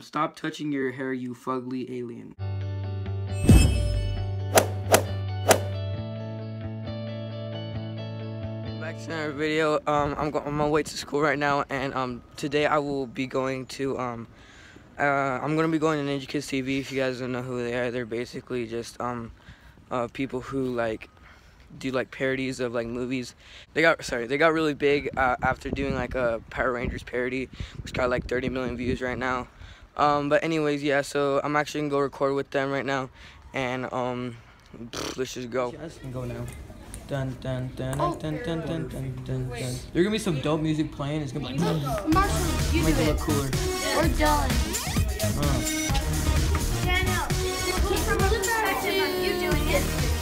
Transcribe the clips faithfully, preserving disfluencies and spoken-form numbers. Stop touching your hair, you fugly alien. Back to another video. Um, I'm on my way to school right now, and um, today I will be going to um, uh, I'm gonna be going to Ninja Kidz T V. If you guys don't know who they are, they're basically just um, uh, people who like do like parodies of like movies. They got sorry, they got really big uh, after doing like a Power Rangers parody, which got like thirty million views right now. Um, but anyways, yeah, so I'm actually gonna go record with them right now, and um, pff, let's just go. Yeah, I just can go now. Dun dun dun dun dun dun dun dun dun. There's gonna be some dope music playing. It's gonna be like Marshall, you make it look cooler. Or Dylan.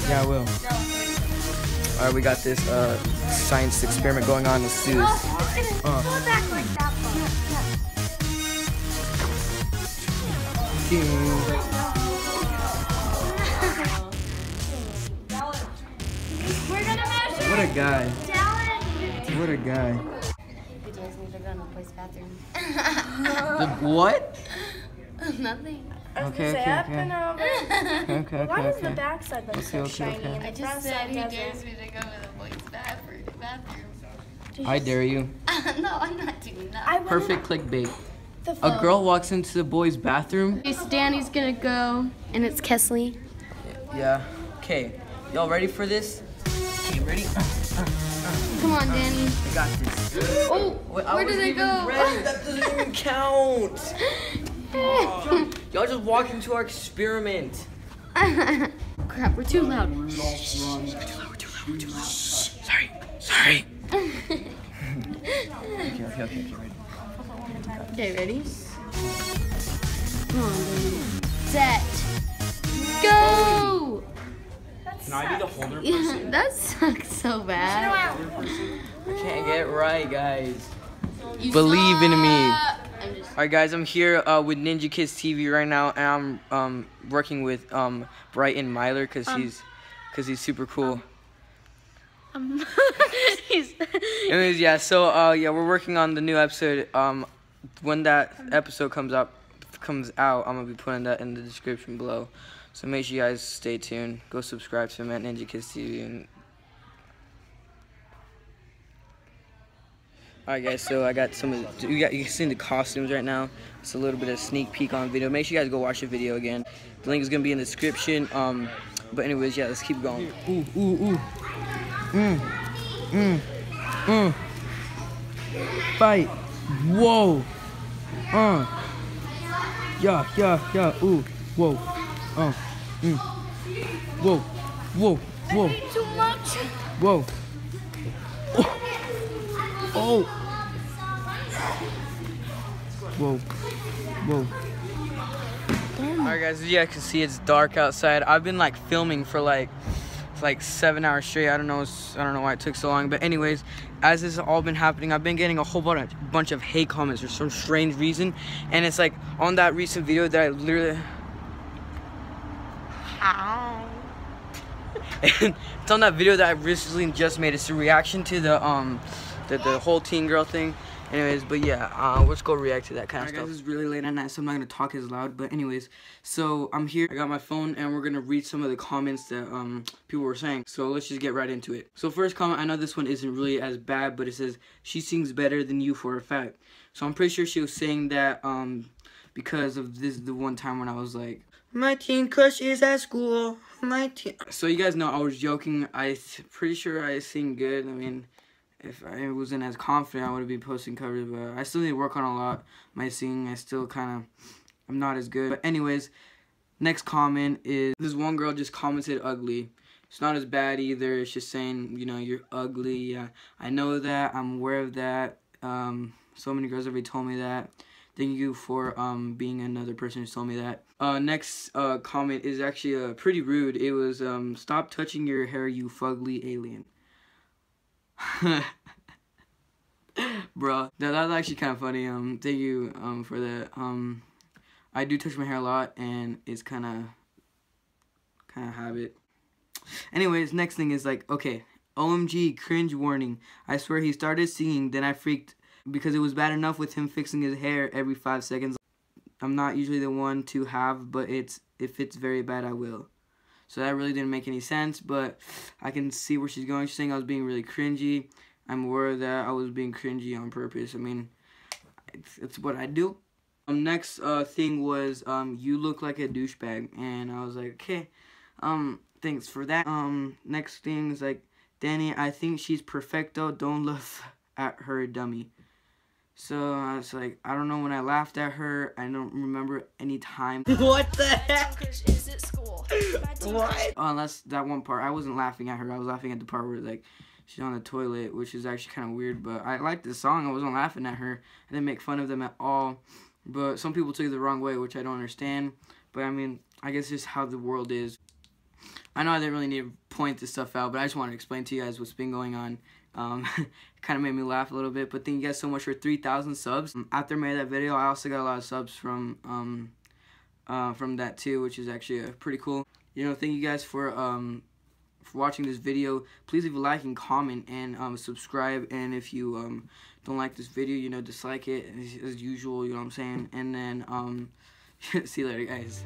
Yeah, I will. All right, we got this uh, science experiment going on. Let's do this. Pull back like that. What a guy. What a guy. You guys need to go in the boys' bathroom. The what? Nothing. I was okay, gonna say, okay, up okay. and over. okay, okay, Why okay, is okay. the backside look okay, so okay, shiny? Okay. I just said he dares me to go in the boys' bathroom. bathroom. I dare you. No, I'm not doing that. Perfect clickbait. A girl walks into the boys' bathroom. It's Danny's gonna go, and it's Kesley. Yeah. Okay. Y'all ready for this? Okay, ready? Come on, Danny. I got this. Oh, where did they go? Red. That doesn't even count. Oh, y'all just walk into our experiment. Crap, we're too loud. We're too loud. We're too loud. We're too loud. Sorry. Sorry. okay, okay, okay, okay. Ready? Okay, ready? Come on, baby. Set. Go! That sucks. Can I be the holder person? Yeah, that sucks so bad. I can't get it right, guys. You Believe suck. in me. Alright, guys, I'm here uh, with Ninja Kidz T V right now, and I'm um, working with um, Brighton Myler because um, he's, he's super cool. Um, Um, Anyways, yeah, so uh, yeah, we're working on the new episode. Um, when that episode comes up, comes out, I'm gonna be putting that in the description below. So make sure you guys stay tuned. Go subscribe to him at Ninja Kidz T V. And... All right, guys. So I got some. Of the, you got you can see the costumes right now. It's a little bit of a sneak peek on video. Make sure you guys go watch the video again. The link is gonna be in the description. Um, but anyways, yeah, let's keep going. Ooh, ooh, ooh. Mm, mm, mm. Bite. Whoa. Uh. Yeah, yeah, yeah. Ooh. Whoa. Uh. Mm. Whoa. Whoa. Whoa. I need too much. Whoa. Oh. Oh. Whoa. Whoa. Alright, guys. As you guys can see, it's dark outside. I've been like filming for like. like seven hours straight. I don't know I don't know why it took so long, but anyways, as this has all been happening, I've been getting a whole bunch of, bunch of hate comments for some strange reason, and it's like on that recent video that I literally Ow. and it's on that video that I recently just made. It's a reaction to the um the, the whole teen girl thing. Anyways, but yeah, uh, let's go react to that kind of stuff. All right, guys, it's really late at night, so I'm not going to talk as loud. But anyways, so I'm here. I got my phone, and we're going to read some of the comments that um, people were saying. So let's just get right into it. So first comment, I know this one isn't really as bad, but it says, she sings better than you for a fact. So I'm pretty sure she was saying that um, because of this the one time when I was like, my teen crush is at school. My teen. So you guys know I was joking. I'm pretty sure I sing good. I mean... If I wasn't as confident, I would have been posting covers, but I still need to work on a lot. My singing, I still kind of, I'm not as good. But anyways, next comment is, this one girl just commented ugly. It's not as bad either. It's just saying, you know, you're ugly. Yeah, I know that. I'm aware of that. Um, so many girls already told me that. Thank you for um, being another person who told me that. Uh, next uh, comment is actually uh, pretty rude. It was, um, stop touching your hair, you fugly alien. Bro, that, that was actually kind of funny. Um, thank you um for that. Um, I do touch my hair a lot, and it's kind of, kind of habit. Anyways, next thing is like, okay, O M G, cringe warning. I swear he started singing, then I freaked because it was bad enough with him fixing his hair every five seconds. I'm not usually the one to have, but it's if it's very bad, I will. So that really didn't make any sense, but I can see where she's going. She's saying I was being really cringy. I'm aware that I was being cringy on purpose. I mean, it's, it's what I do. Um, next uh, thing was, um, you look like a douchebag. And I was like, okay, um, thanks for that. Um, next thing is like, Danny, I think she's perfecto. Don't laugh at her, dummy. So I was like, I don't know when I laughed at her. I don't remember any time. What the heck? Is it school? What? Oh, that's that one part. I wasn't laughing at her. I was laughing at the part where like she's on the toilet, which is actually kind of weird. But I liked the song. I wasn't laughing at her. I didn't make fun of them at all. But some people took it the wrong way, which I don't understand. But I mean, I guess just how the world is. I know I didn't really need to point this stuff out, but I just wanted to explain to you guys what's been going on. Um, it kind of made me laugh a little bit, but thank you guys so much for three thousand subs. Um, after I made that video, I also got a lot of subs from um, uh, from that too, which is actually uh, pretty cool. You know, thank you guys for, um, for watching this video. Please leave a like and comment and um, subscribe. And if you um, don't like this video, you know, dislike it as, as usual, you know what I'm saying? And then, um, see you later, guys.